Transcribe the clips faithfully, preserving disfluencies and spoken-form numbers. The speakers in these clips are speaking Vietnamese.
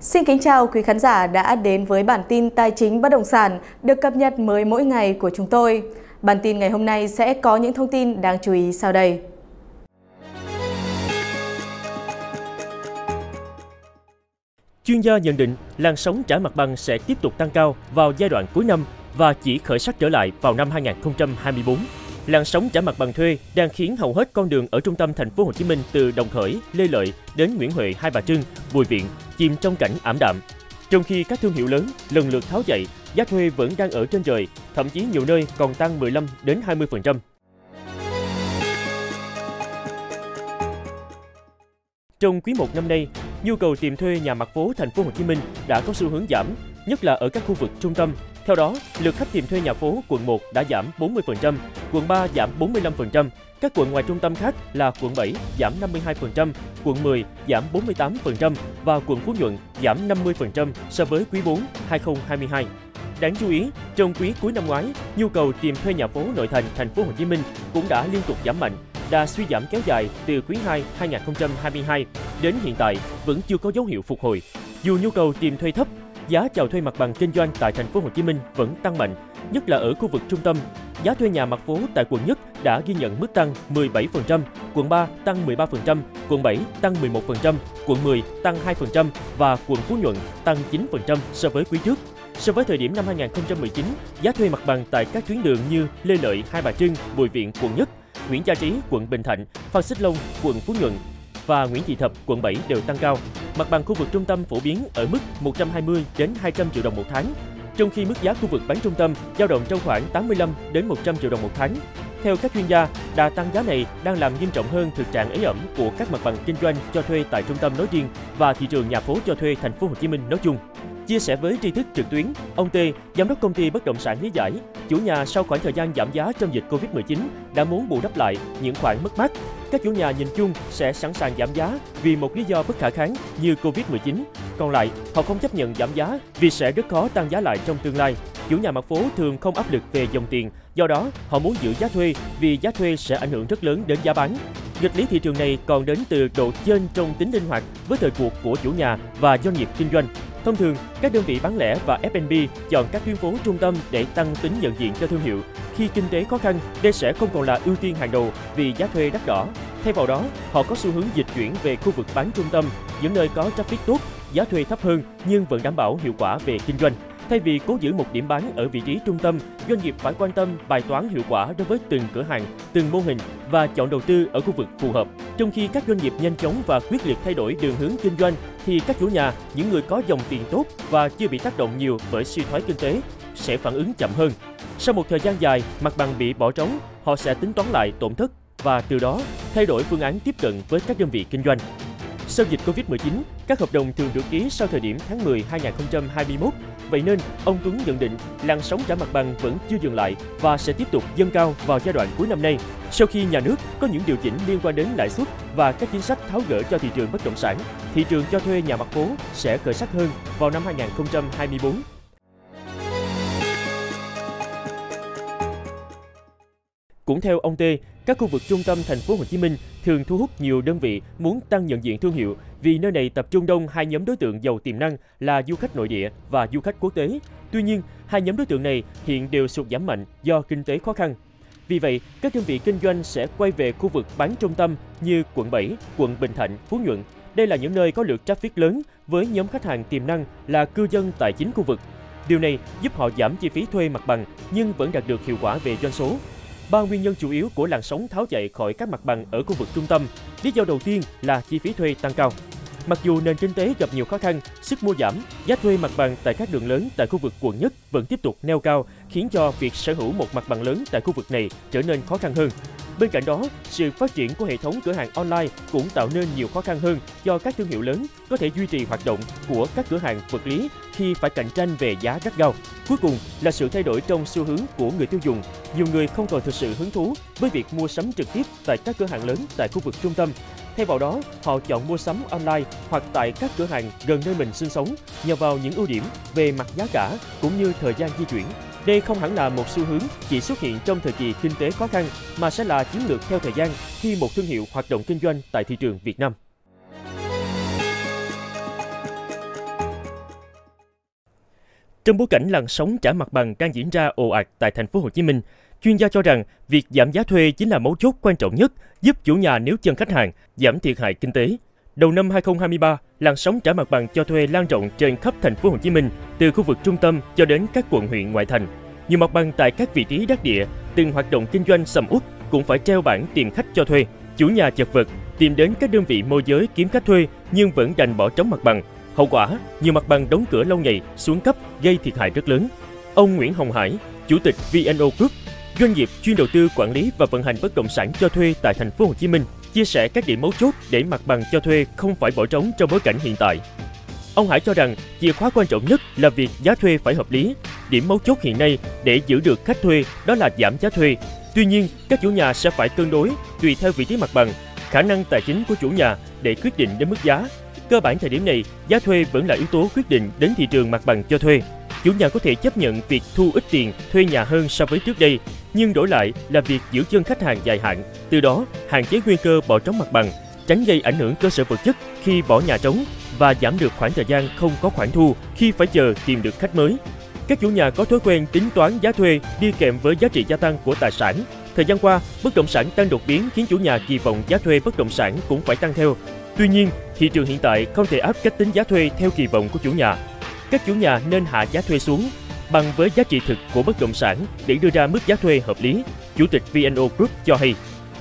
Xin kính chào quý khán giả đã đến với bản tin tài chính bất động sản được cập nhật mới mỗi ngày của chúng tôi. Bản tin ngày hôm nay sẽ có những thông tin đáng chú ý sau đây. Chuyên gia nhận định làn sóng trả mặt bằng sẽ tiếp tục tăng cao vào giai đoạn cuối năm và chỉ khởi sắc trở lại vào năm hai nghìn không trăm hai mươi tư. Làn sóng trả mặt bằng thuê đang khiến hầu hết con đường ở trung tâm thành phố Hồ Chí Minh từ Đồng Khởi, Lê Lợi đến Nguyễn Huệ, Hai Bà Trưng, Bùi Viện chìm trong cảnh ảm đạm. Trong khi các thương hiệu lớn lần lượt tháo chạy, giá thuê vẫn đang ở trên trời, thậm chí nhiều nơi còn tăng mười lăm đến hai mươi phần trăm. Trong quý một năm nay, nhu cầu tìm thuê nhà mặt phố thành phố Hồ Chí Minh đã có xu hướng giảm, nhất là ở các khu vực trung tâm. Theo đó, lượt khách tìm thuê nhà phố quận một đã giảm bốn mươi phần trăm, quận ba giảm bốn mươi lăm phần trăm, các quận ngoài trung tâm khác là quận bảy giảm năm mươi hai phần trăm, quận mười giảm bốn mươi tám phần trăm và quận Phú Nhuận giảm năm mươi phần trăm so với quý bốn hai nghìn không trăm hai mươi hai. Đáng chú ý, trong quý cuối năm ngoái, nhu cầu tìm thuê nhà phố nội thành thành phố Hồ Chí Minh cũng đã liên tục giảm mạnh. Đà suy giảm kéo dài từ quý hai hai nghìn không trăm hai mươi hai đến hiện tại vẫn chưa có dấu hiệu phục hồi. Dù nhu cầu tìm thuê thấp, giá chào thuê mặt bằng kinh doanh tại thành phố Hồ Chí Minh vẫn tăng mạnh, nhất là ở khu vực trung tâm. Giá thuê nhà mặt phố tại quận nhất đã ghi nhận mức tăng mười bảy phần trăm, quận ba tăng mười ba phần trăm, quận bảy tăng mười một phần trăm, quận mười tăng hai phần trăm và quận Phú Nhuận tăng chín phần trăm so với quý trước. So với thời điểm năm hai nghìn không trăm mười chín, giá thuê mặt bằng tại các tuyến đường như Lê Lợi, Hai Bà Trưng, Bùi Viện, quận nhất, Nguyễn Gia Trí, quận Bình Thạnh, Phan Xích Long, quận Phú Nhuận và Nguyễn Thị Thập, quận bảy đều tăng cao. Mặt bằng khu vực trung tâm phổ biến ở mức một trăm hai mươi đến hai trăm triệu đồng một tháng, trong khi mức giá khu vực bán trung tâm dao động trong khoảng tám mươi lăm đến một trăm triệu đồng một tháng. Theo các chuyên gia, đà tăng giá này đang làm nghiêm trọng hơn thực trạng ế ẩm của các mặt bằng kinh doanh cho thuê tại trung tâm nói riêng và thị trường nhà phố cho thuê thành phố Hồ Chí Minh nói chung. Chia sẻ với tri thức trực tuyến, ông T, giám đốc công ty bất động sản Lý Giải, chủ nhà sau khoảng thời gian giảm giá trong dịch Covid mười chín đã muốn bù đắp lại những khoản mất mát. Các chủ nhà nhìn chung sẽ sẵn sàng giảm giá vì một lý do bất khả kháng như Covid mười chín. Còn lại, họ không chấp nhận giảm giá vì sẽ rất khó tăng giá lại trong tương lai. Chủ nhà mặt phố thường không áp lực về dòng tiền, do đó họ muốn giữ giá thuê vì giá thuê sẽ ảnh hưởng rất lớn đến giá bán. Nghịch lý thị trường này còn đến từ độ chênh trong tính linh hoạt với thời cuộc của chủ nhà và doanh nghiệp kinh doanh. Thông thường, các đơn vị bán lẻ và ép en bê chọn các tuyến phố trung tâm để tăng tính nhận diện cho thương hiệu. Khi kinh tế khó khăn, đây sẽ không còn là ưu tiên hàng đầu vì giá thuê đắt đỏ. Thay vào đó, họ có xu hướng dịch chuyển về khu vực bán trung tâm, những nơi có traffic tốt, giá thuê thấp hơn nhưng vẫn đảm bảo hiệu quả về kinh doanh. Thay vì cố giữ một điểm bán ở vị trí trung tâm, doanh nghiệp phải quan tâm bài toán hiệu quả đối với từng cửa hàng, từng mô hình và chọn đầu tư ở khu vực phù hợp. Trong khi các doanh nghiệp nhanh chóng và quyết liệt thay đổi đường hướng kinh doanh, thì các chủ nhà, những người có dòng tiền tốt và chưa bị tác động nhiều bởi suy thoái kinh tế, sẽ phản ứng chậm hơn. Sau một thời gian dài, mặt bằng bị bỏ trống, họ sẽ tính toán lại tổn thất và từ đó thay đổi phương án tiếp cận với các đơn vị kinh doanh. Sau dịch Covid mười chín, các hợp đồng thường được ký sau thời điểm tháng mười hai nghìn không trăm hai mươi mốt. Vậy nên, ông Tuấn nhận định làn sóng trả mặt bằng vẫn chưa dừng lại và sẽ tiếp tục dâng cao vào giai đoạn cuối năm nay, sau khi nhà nước có những điều chỉnh liên quan đến lãi suất và các chính sách tháo gỡ cho thị trường bất động sản. Thị trường cho thuê nhà mặt phố sẽ khởi sắc hơn vào năm hai nghìn không trăm hai mươi tư. Cũng theo ông T, các khu vực trung tâm thành phố Hồ Chí Minh thường thu hút nhiều đơn vị muốn tăng nhận diện thương hiệu vì nơi này tập trung đông hai nhóm đối tượng giàu tiềm năng là du khách nội địa và du khách quốc tế. Tuy nhiên, hai nhóm đối tượng này hiện đều sụt giảm mạnh do kinh tế khó khăn. Vì vậy, các đơn vị kinh doanh sẽ quay về khu vực bán trung tâm như quận bảy, quận Bình Thạnh, Phú Nhuận. Đây là những nơi có lượt traffic lớn với nhóm khách hàng tiềm năng là cư dân tại chính khu vực. Điều này giúp họ giảm chi phí thuê mặt bằng nhưng vẫn đạt được hiệu quả về doanh số. Ba nguyên nhân chủ yếu của làn sóng tháo chạy khỏi các mặt bằng ở khu vực trung tâm. Lý do đầu tiên là chi phí thuê tăng cao. Mặc dù nền kinh tế gặp nhiều khó khăn, sức mua giảm, giá thuê mặt bằng tại các đường lớn tại khu vực quận nhất vẫn tiếp tục neo cao, khiến cho việc sở hữu một mặt bằng lớn tại khu vực này trở nên khó khăn hơn. Bên cạnh đó, sự phát triển của hệ thống cửa hàng online cũng tạo nên nhiều khó khăn hơn cho các thương hiệu lớn có thể duy trì hoạt động của các cửa hàng vật lý khi phải cạnh tranh về giá rất cao. Cuối cùng là sự thay đổi trong xu hướng của người tiêu dùng. Nhiều người không còn thực sự hứng thú với việc mua sắm trực tiếp tại các cửa hàng lớn tại khu vực trung tâm. Thay vào đó, họ chọn mua sắm online hoặc tại các cửa hàng gần nơi mình sinh sống, nhờ vào những ưu điểm về mặt giá cả cũng như thời gian di chuyển. Đây không hẳn là một xu hướng chỉ xuất hiện trong thời kỳ kinh tế khó khăn, mà sẽ là chiến lược theo thời gian khi một thương hiệu hoạt động kinh doanh tại thị trường Việt Nam. Trong bối cảnh làn sóng trả mặt bằng đang diễn ra ồ ạt tại thành phố Hồ Chí Minh, chuyên gia cho rằng việc giảm giá thuê chính là mấu chốt quan trọng nhất giúp chủ nhà níu chân khách hàng, giảm thiệt hại kinh tế. Đầu năm hai không hai ba, làn sóng trả mặt bằng cho thuê lan rộng trên khắp thành phố Hồ Chí Minh, từ khu vực trung tâm cho đến các quận huyện ngoại thành. Nhiều mặt bằng tại các vị trí đắc địa, từng hoạt động kinh doanh sầm uất cũng phải treo bảng tìm khách cho thuê. Chủ nhà chật vật tìm đến các đơn vị môi giới kiếm khách thuê nhưng vẫn đành bỏ trống mặt bằng. Hậu quả, nhiều mặt bằng đóng cửa lâu ngày, xuống cấp gây thiệt hại rất lớn. Ông Nguyễn Hồng Hải, chủ tịch vê en o Group, doanh nghiệp chuyên đầu tư, quản lý và vận hành bất động sản cho thuê tại thành phố Hồ Chí Minh, chia sẻ các điểm mấu chốt để mặt bằng cho thuê không phải bỏ trống trong bối cảnh hiện tại. Ông Hải cho rằng chìa khóa quan trọng nhất là việc giá thuê phải hợp lý. Điểm mấu chốt hiện nay để giữ được khách thuê đó là giảm giá thuê. Tuy nhiên, các chủ nhà sẽ phải cân đối tùy theo vị trí mặt bằng, khả năng tài chính của chủ nhà để quyết định đến mức giá. Cơ bản thời điểm này, giá thuê vẫn là yếu tố quyết định đến thị trường mặt bằng cho thuê. Chủ nhà có thể chấp nhận việc thu ít tiền thuê nhà hơn so với trước đây, nhưng đổi lại là việc giữ chân khách hàng dài hạn, từ đó hạn chế nguy cơ bỏ trống mặt bằng, tránh gây ảnh hưởng cơ sở vật chất khi bỏ nhà trống và giảm được khoảng thời gian không có khoản thu khi phải chờ tìm được khách mới. Các chủ nhà có thói quen tính toán giá thuê đi kèm với giá trị gia tăng của tài sản. Thời gian qua, bất động sản tăng đột biến khiến chủ nhà kỳ vọng giá thuê bất động sản cũng phải tăng theo. Tuy nhiên, thị trường hiện tại không thể áp cách tính giá thuê theo kỳ vọng của chủ nhà. Các chủ nhà nên hạ giá thuê xuống bằng với giá trị thực của bất động sản để đưa ra mức giá thuê hợp lý, Chủ tịch vê en o Group cho hay.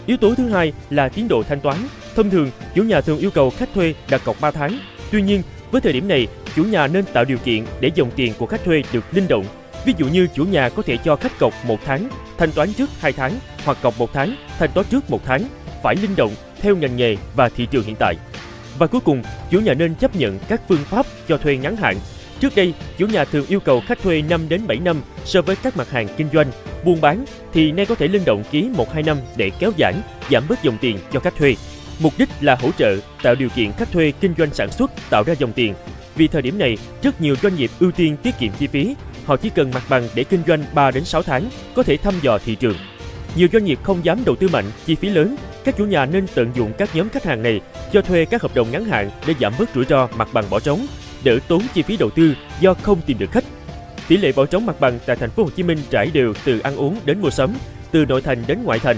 Yếu tố thứ hai là tiến độ thanh toán. Thông thường, chủ nhà thường yêu cầu khách thuê đặt cọc ba tháng. Tuy nhiên, với thời điểm này, chủ nhà nên tạo điều kiện để dòng tiền của khách thuê được linh động. Ví dụ như chủ nhà có thể cho khách cọc một tháng, thanh toán trước hai tháng hoặc cọc một tháng, thanh toán trước một tháng, phải linh động theo ngành nghề và thị trường hiện tại. Và cuối cùng, chủ nhà nên chấp nhận các phương pháp cho thuê ngắn hạn. Trước đây, chủ nhà thường yêu cầu khách thuê năm đến bảy năm so với các mặt hàng kinh doanh, buôn bán thì nay có thể linh động ký một đến hai năm để kéo giãn, giảm bớt dòng tiền cho khách thuê. Mục đích là hỗ trợ, tạo điều kiện khách thuê kinh doanh sản xuất, tạo ra dòng tiền. Vì thời điểm này, rất nhiều doanh nghiệp ưu tiên tiết kiệm chi phí, họ chỉ cần mặt bằng để kinh doanh ba đến sáu tháng, có thể thăm dò thị trường. Nhiều doanh nghiệp không dám đầu tư mạnh, chi phí lớn, các chủ nhà nên tận dụng các nhóm khách hàng này cho thuê các hợp đồng ngắn hạn để giảm bớt rủi ro mặt bằng bỏ trống, đỡ tốn chi phí đầu tư do không tìm được khách. Tỷ lệ bỏ trống mặt bằng tại thành phố Hồ Chí Minh trải đều từ ăn uống đến mua sắm, từ nội thành đến ngoại thành.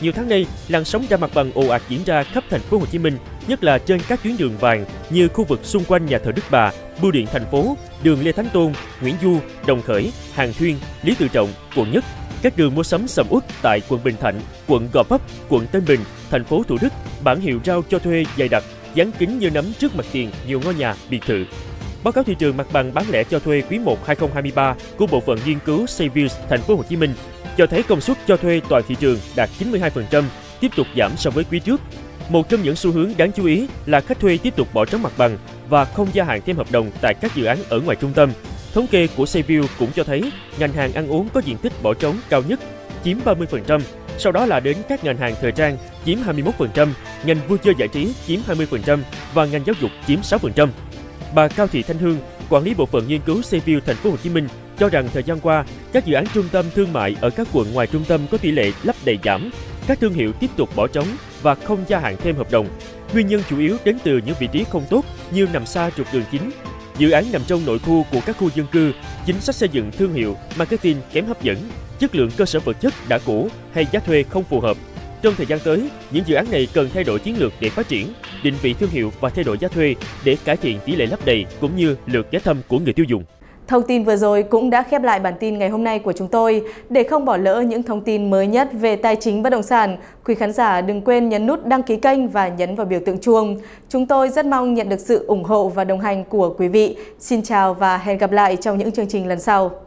Nhiều tháng nay, làn sóng ra mặt bằng ồ ạt diễn ra khắp thành phố Hồ Chí Minh, nhất là trên các tuyến đường vàng như khu vực xung quanh nhà thờ Đức Bà, Bưu điện thành phố, đường Lê Thánh Tôn, Nguyễn Du, Đồng Khởi, Hàng Thuyên, Lý Tự Trọng, quận Nhất, các đường mua sắm sầm uất tại quận Bình Thạnh, quận Gò Vấp, quận Tân Bình, thành phố Thủ Đức, bảng hiệu rao cho thuê dày đặc, dán kính như nắm trước mặt tiền nhiều ngôi nhà, biệt thự. Báo cáo thị trường mặt bằng bán lẻ cho thuê quý một hai không hai ba của Bộ phận Nghiên cứu Savills thành phố Hồ Chí Minh cho thấy công suất cho thuê toàn thị trường đạt chín mươi hai phần trăm, tiếp tục giảm so với quý trước. Một trong những xu hướng đáng chú ý là khách thuê tiếp tục bỏ trống mặt bằng và không gia hạn thêm hợp đồng tại các dự án ở ngoài trung tâm. Thống kê của Savills cũng cho thấy ngành hàng ăn uống có diện tích bỏ trống cao nhất, chiếm ba mươi phần trăm, sau đó là đến các ngành hàng thời trang chiếm hai mươi mốt phần trăm, ngành vui chơi giải trí chiếm hai mươi phần trăm và ngành giáo dục chiếm sáu phần trăm. Bà Cao Thị Thanh Hương, quản lý bộ phận nghiên cứu Savills thành phố Hồ Chí Minh cho rằng thời gian qua, các dự án trung tâm thương mại ở các quận ngoài trung tâm có tỷ lệ lấp đầy giảm, các thương hiệu tiếp tục bỏ trống và không gia hạn thêm hợp đồng. Nguyên nhân chủ yếu đến từ những vị trí không tốt như nằm xa trục đường chính, dự án nằm trong nội khu của các khu dân cư, chính sách xây dựng thương hiệu, marketing kém hấp dẫn, chất lượng cơ sở vật chất đã cũ hay giá thuê không phù hợp. Trong thời gian tới, những dự án này cần thay đổi chiến lược để phát triển, định vị thương hiệu và thay đổi giá thuê để cải thiện tỷ lệ lấp đầy cũng như lượt ghé thăm của người tiêu dùng. Thông tin vừa rồi cũng đã khép lại bản tin ngày hôm nay của chúng tôi. Để không bỏ lỡ những thông tin mới nhất về tài chính bất động sản, quý khán giả đừng quên nhấn nút đăng ký kênh và nhấn vào biểu tượng chuông. Chúng tôi rất mong nhận được sự ủng hộ và đồng hành của quý vị. Xin chào và hẹn gặp lại trong những chương trình lần sau.